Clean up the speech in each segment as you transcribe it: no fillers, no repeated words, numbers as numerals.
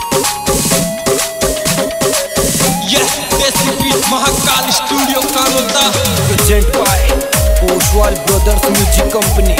यह देसी beat Mahakal studio का होता present by Poswal brothers music company.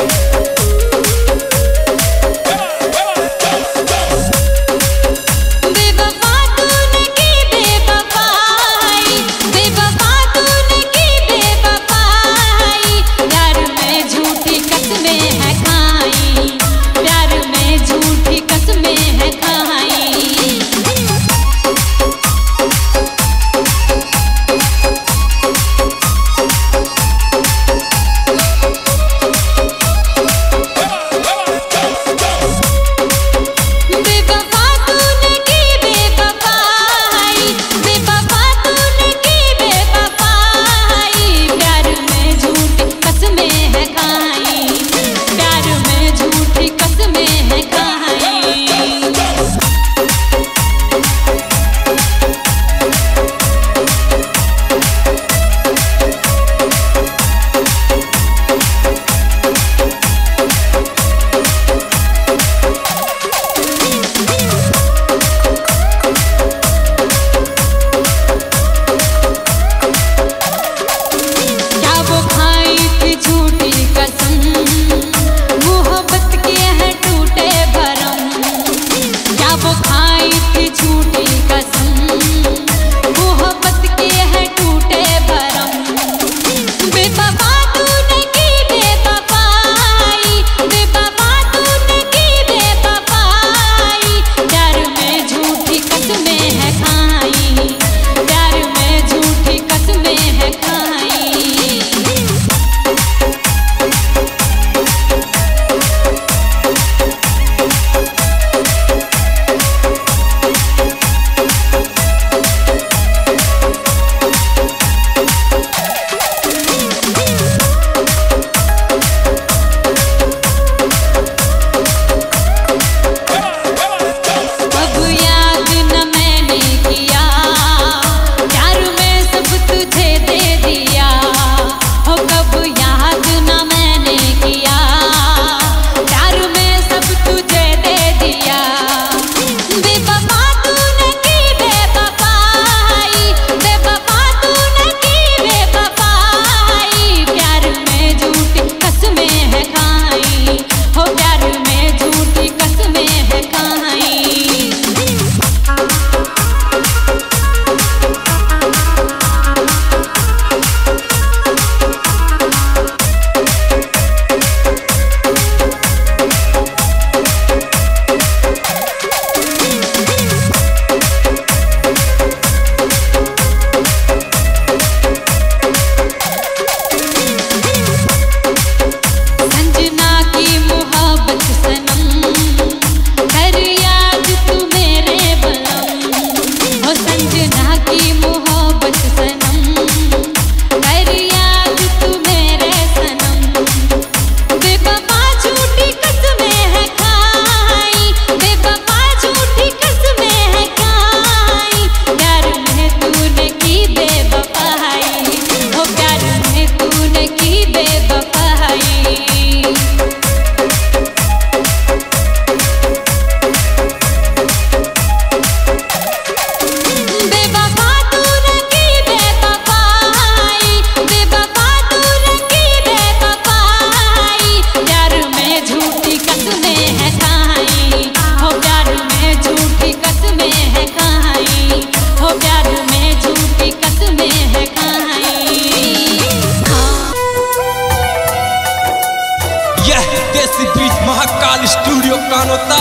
Mahakal studio Kanota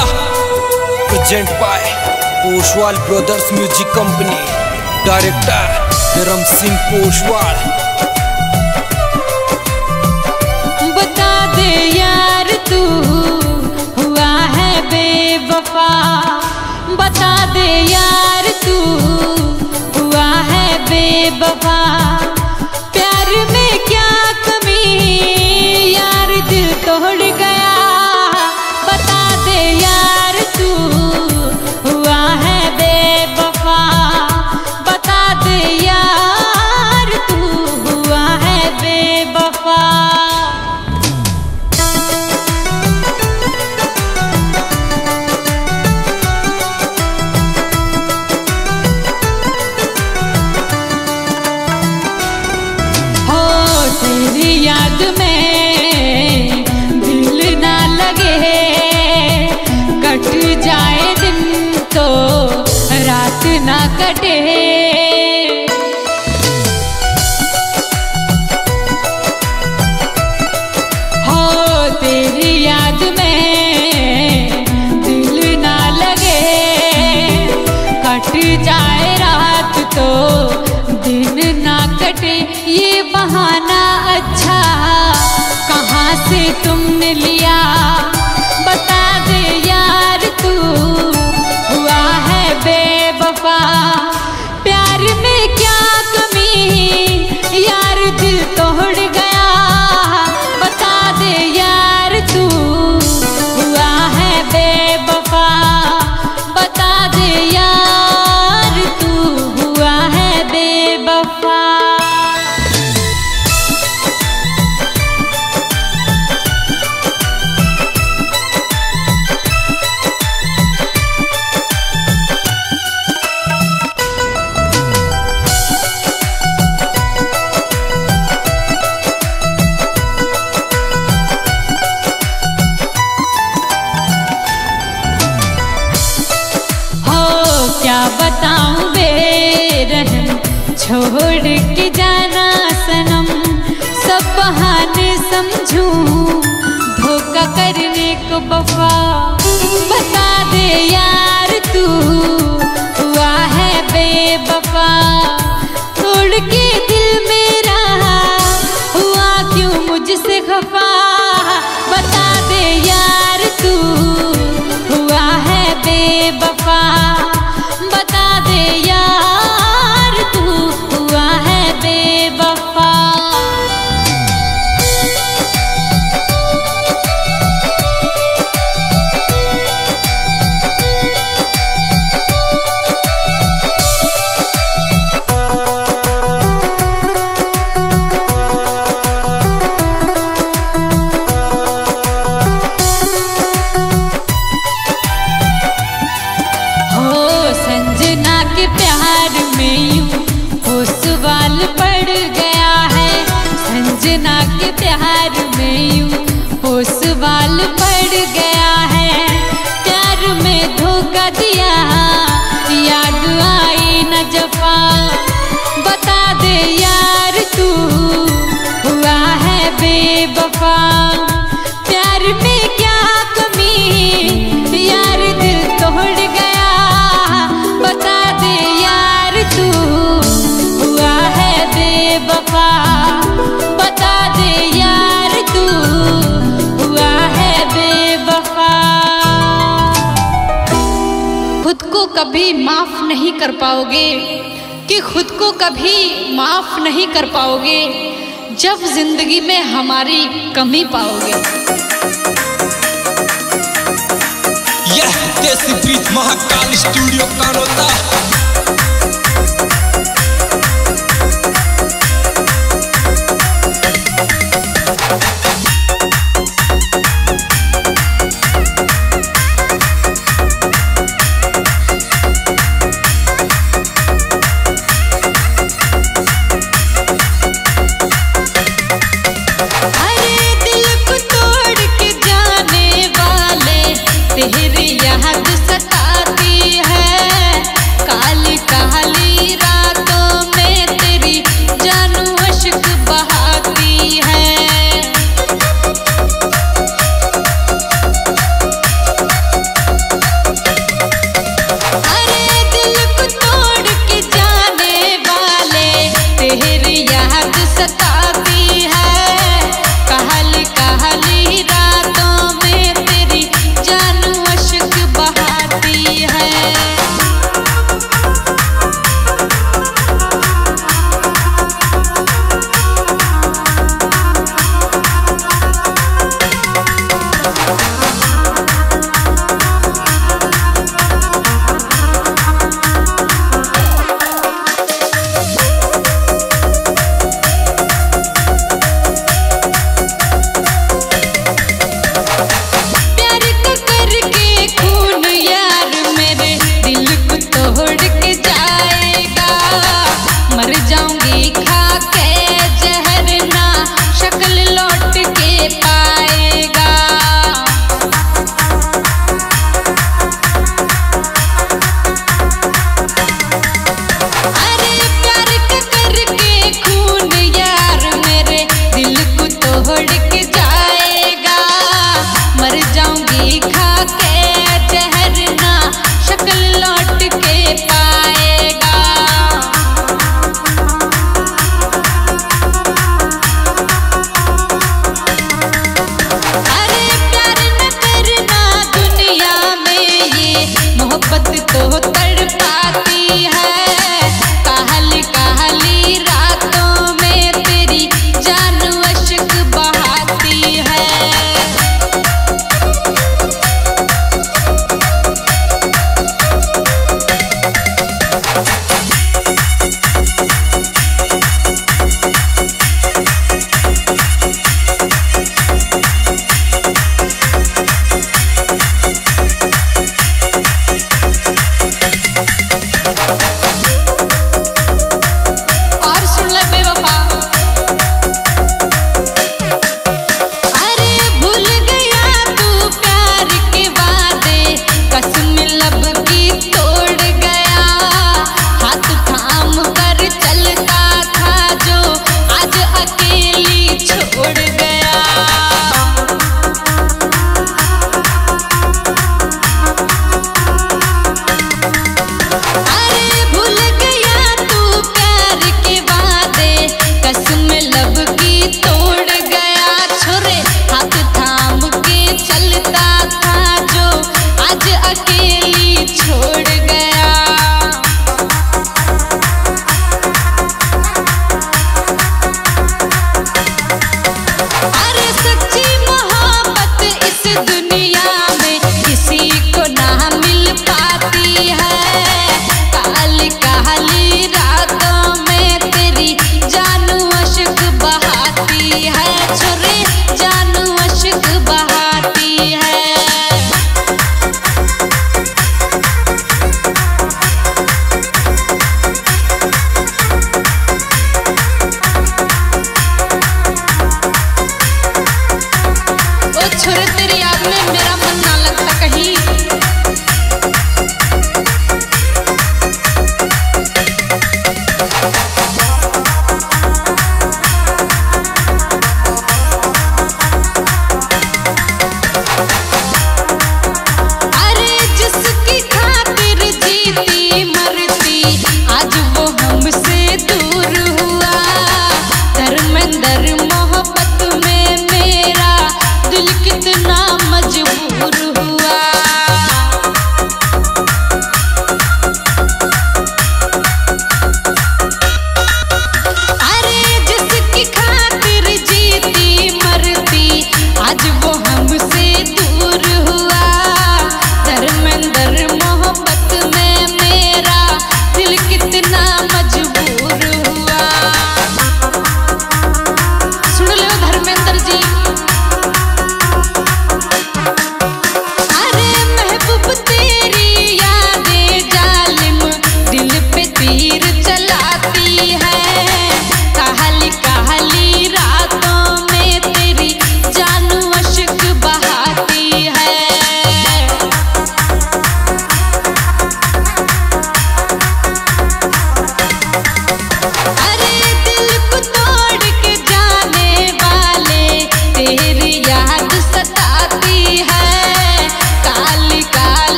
present by Poswal brothers music company. Director धर्म सिंह पोसवाल। बता दे यार तू हुआ है बेवफा, बता दे यार तू हुआ है बेवफा, प्यार में क्या कमी यार दिल तोड़ गया, कट जाए दिन तो रात ना कटे। हो तेरी याद में दिल ना लगे, कट जाए रात तो दिन ना कटे। ये बहाना अच्छा कहाँ से तुमने लिया, बता दे यार तू हुआ है बेवफा। प्यार में क्या कमी यार दिल तोड़ गया, बता दे यार तू हुआ है बेवफा। बता दे यार तू हुआ है बेवफा। बताऊं बेरहम छोड़ के जाना सनम, सब बहाने समझूं धोखा करने को वफा। बता दे यार तू हुआ है बेवफा, तोड़ के दिल मेरा हुआ क्यों मुझसे खफा। बता दे यार तू हुआ है बेवफा, बता दे यार तू हुआ है बेवफा। प्यार में यूं पोसवाल पड़ गया है, संजना के प्यार में यूं पोसवाल पड़ गया है। प्यार में धोखा दिया याद आई न जफा। बता दे यार तू हुआ है बेवफा, प्यार में क्या कमी यार दिल तोड़ गया। बता दे यार तू हुआ है बेवफा, बता दे यार तू हुआ है बेवफा। खुद को कभी माफ नहीं कर पाओगे कि खुद को कभी माफ नहीं कर पाओगे जब जिंदगी में हमारी कमी पाओगे। यह देसी प्रीत महाकाल स्टूडियो का रोता। तेरी याद सताती है काली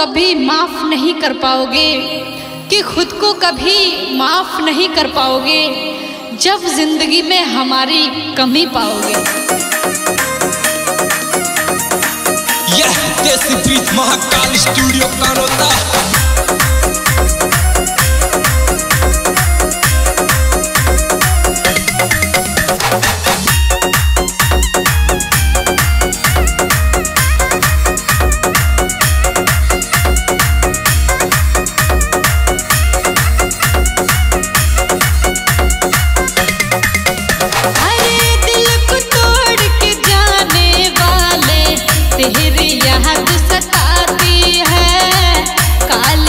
कभी माफ नहीं कर पाओगे कि खुद को कभी माफ नहीं कर पाओगे जब जिंदगी में हमारी कमी पाओगे। यह देसी बीच महाकाल स्टूडियो का रोता तेरी याद सताती है काल।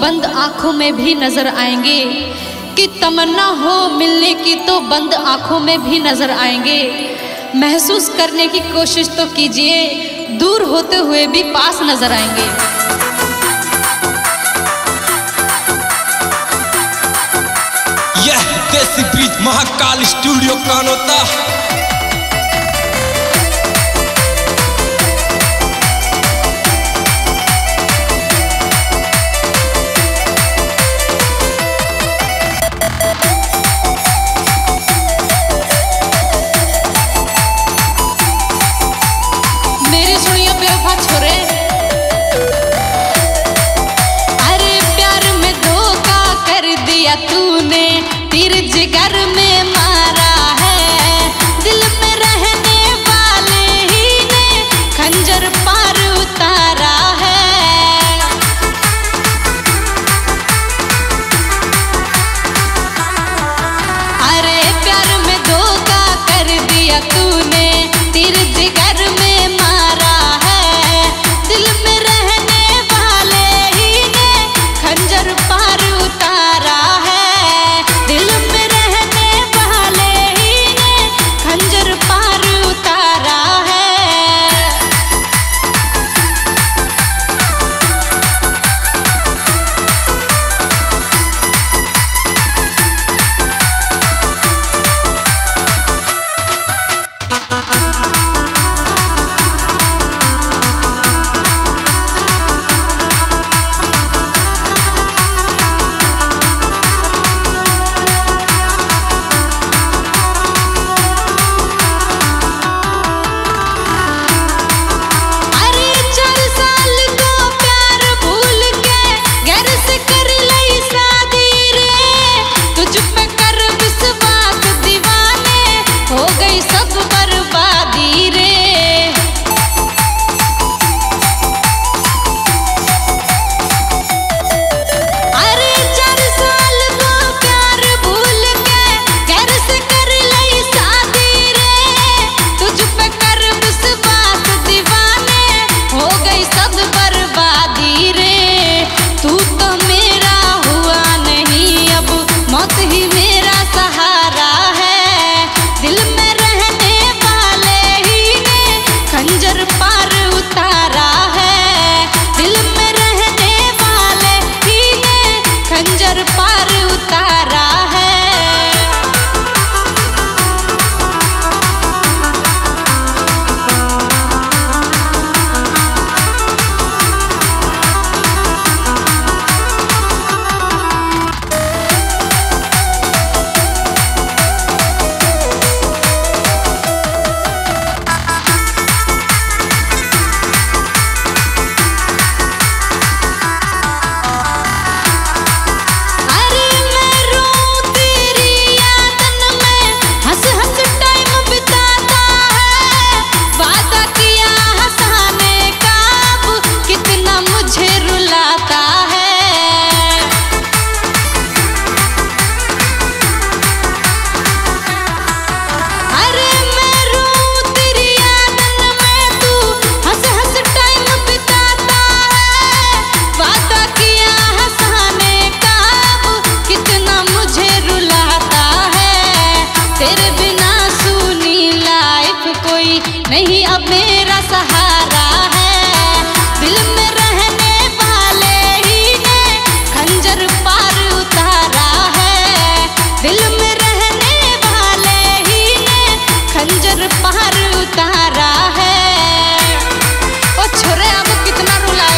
बंद आंखों में भी नजर आएंगे कि तमन्ना हो मिलने की तो बंद आंखों में भी नजर आएंगे। महसूस करने की कोशिश तो कीजिए, दूर होते हुए भी पास नजर आएंगे। यह देसी ब्रीज महाकाल स्टूडियो का होता तूने तीर जिगर में मारा है दिल नहीं अब मेरा सहारा है, दिल में रहने वाले ही ने खंजर पार उतारा है, दिल में रहने वाले ही ने खंजर पार उतारा है। ओ छोरे अब कितना रुलाएगा,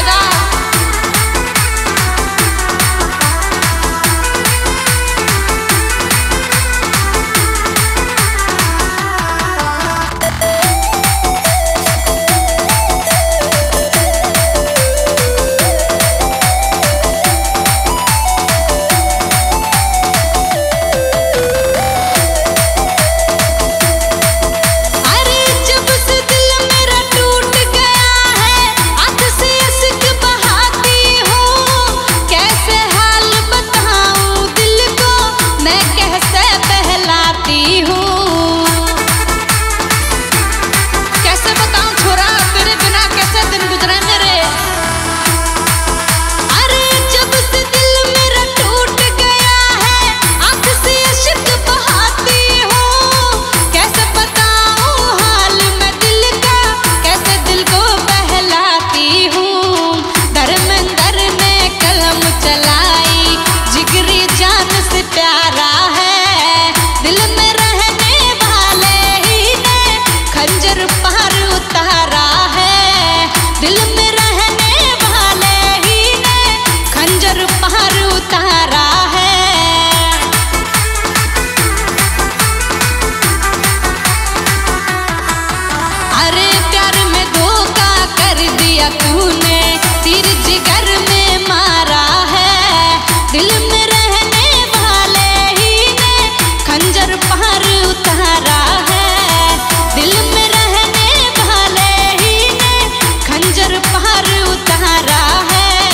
तूने तीर जिगर में मारा है, दिल में रहने वाले ही ने खंजर पार उतारा है, दिल में रहने वाले ही ने खंजर पार उतारा है,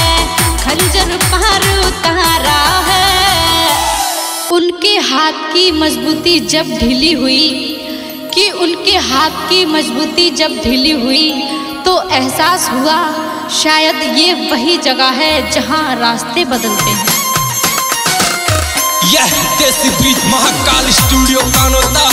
खंजर पार उतारा है। उनके हाथ की मजबूती जब ढीली हुई कि उनके हाथ की मजबूती जब ढीली हुई तो एहसास हुआ शायद ये वही जगह है जहां रास्ते बदलते हैं। यह देसी बीच महाकाल स्टूडियो कानोता।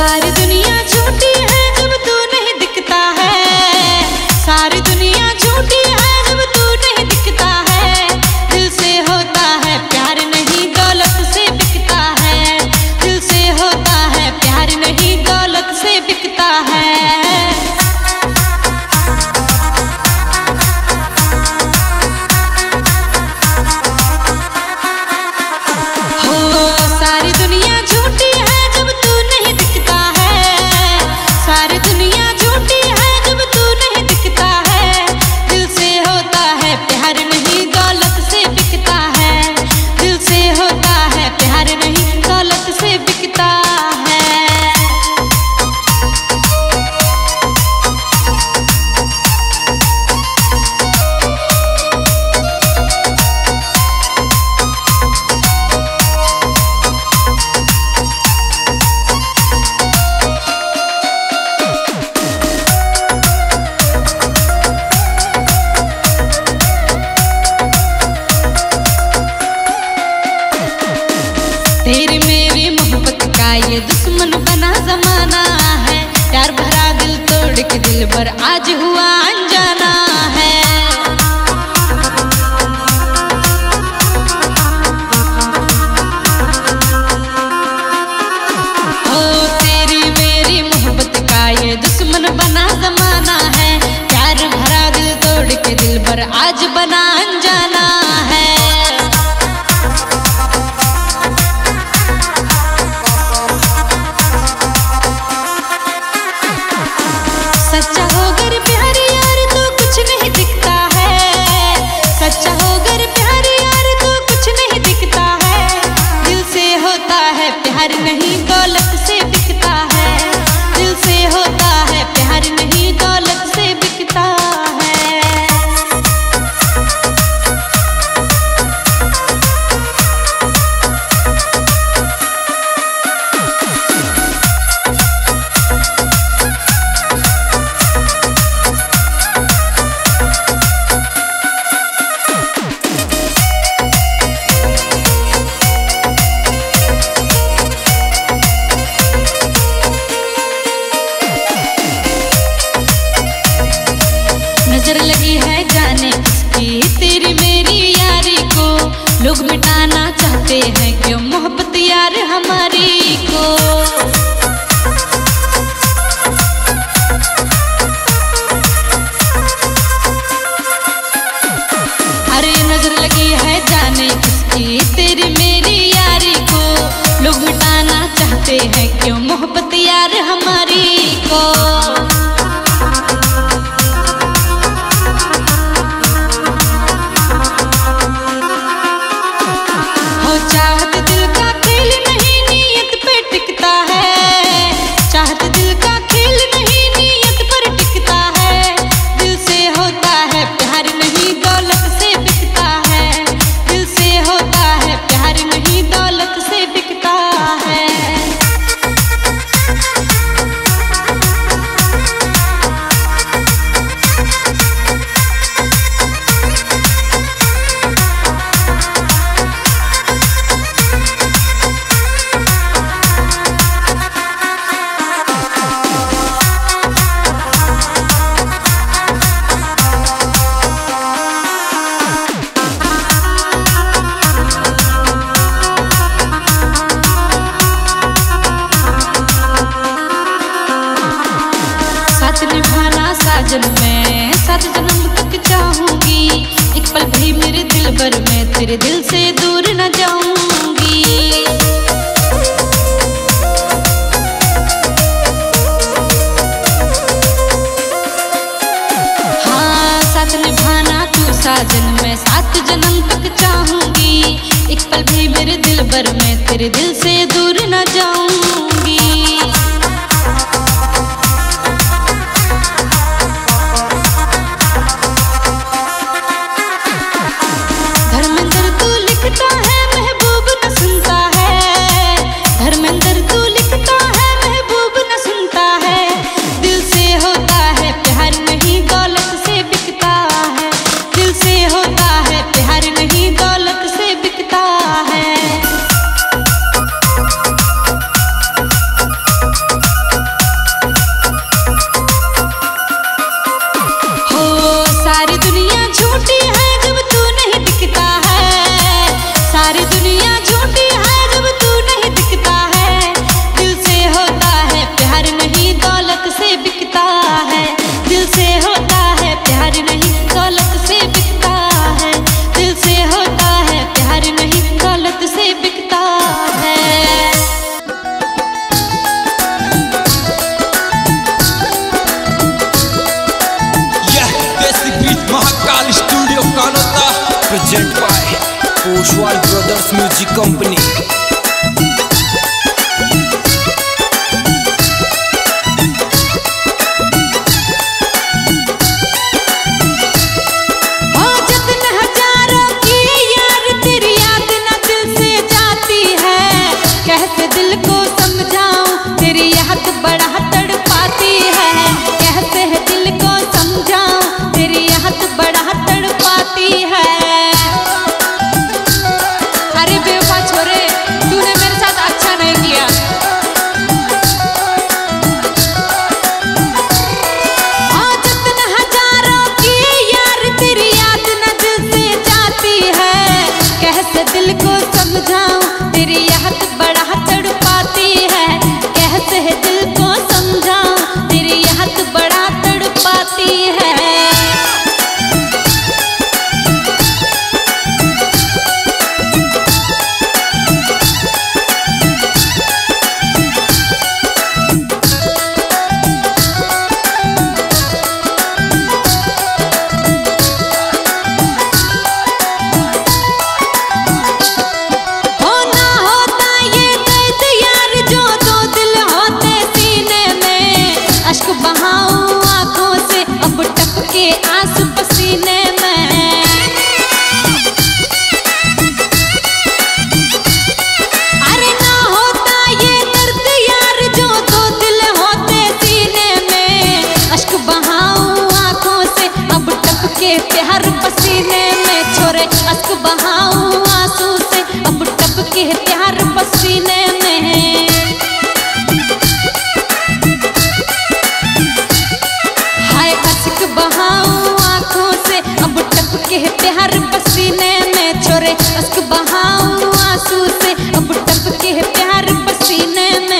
सारी दुनिया झूठी है जब तू नहीं दिखता है, सारी दुनिया झूठी है जब तू नहीं दिखता है, दिल से होता है प्यार नहीं दौलत से बिकता है, दिल से होता है प्यार नहीं दौलत से बिकता है। तेरी मेरी मोहब्बत का ये दुश्मन बना जमाना है, प्यार भरा दिल तोड़ के दिल पर आज हुआ अनजाना है। ओ तेरी मेरी मोहब्बत का ये दुश्मन बना जमाना है, प्यार भरा दिल तोड़ के दिल पर आज बना अनजाना है। सच्चा होकर प्यार यार लोग मिटाना चाहते हैं क्यों मोहब्बत यार हमारी को। अरे नजर लगी है जाने किसकी तेरी मेरी यारी को, लोग मिटाना चाहते हैं क्यों मोहब्बत यार हमारी को। चाहत दिल का खेल नहीं नीयत पे टिकता है, चाहत दिल का खेल नहीं नीयत पर टिकता है। दिल से होता है प्यार नहीं दौलत से बिकता है, दिल से होता है प्यार नहीं दौलत से बिकता है। मैं 7 जन्म तक चाहूंगी, एक पल भी मेरे दिल पर मैं तेरे दिल से दूर न जाऊंगी। हाँ साथ निभाना तू साजन, मैं 7 जन्म तक चाहूंगी, एक पल भी मेरे दिल पर मैं तेरे दिल से दूर न जाऊंगी। Mahakal studio Kanota present by Poswal brothers music company. इश्क बहाऊं आंसू से, अब टपके है प्यार पसीने में।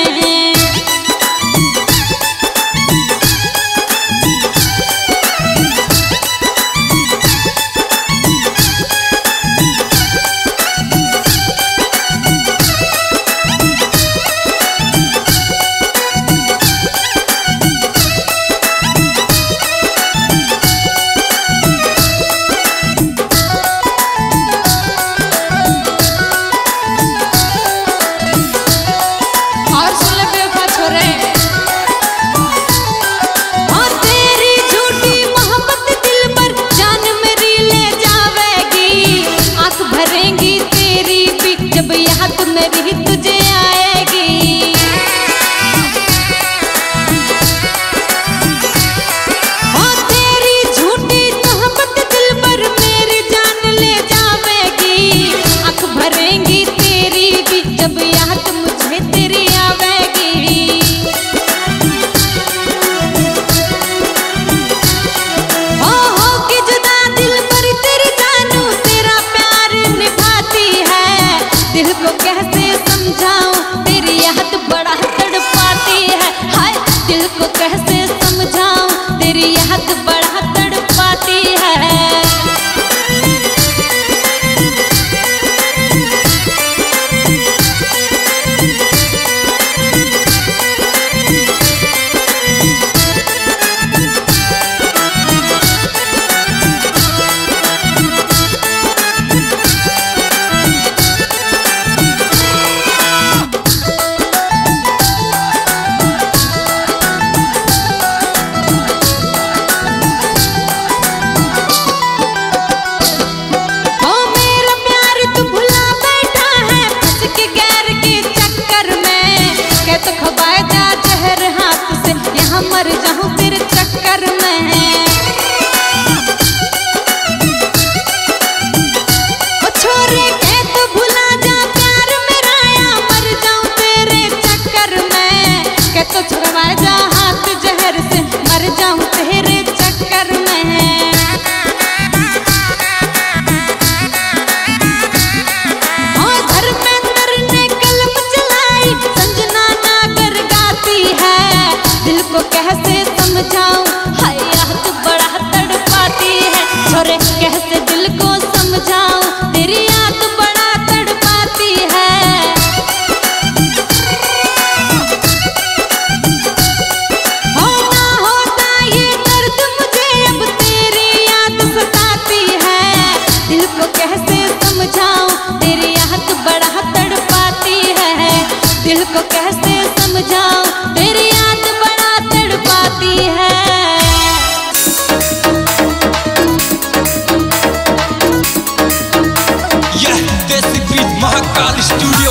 Mahakal studio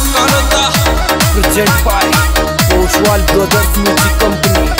present by Poswal brothers music company.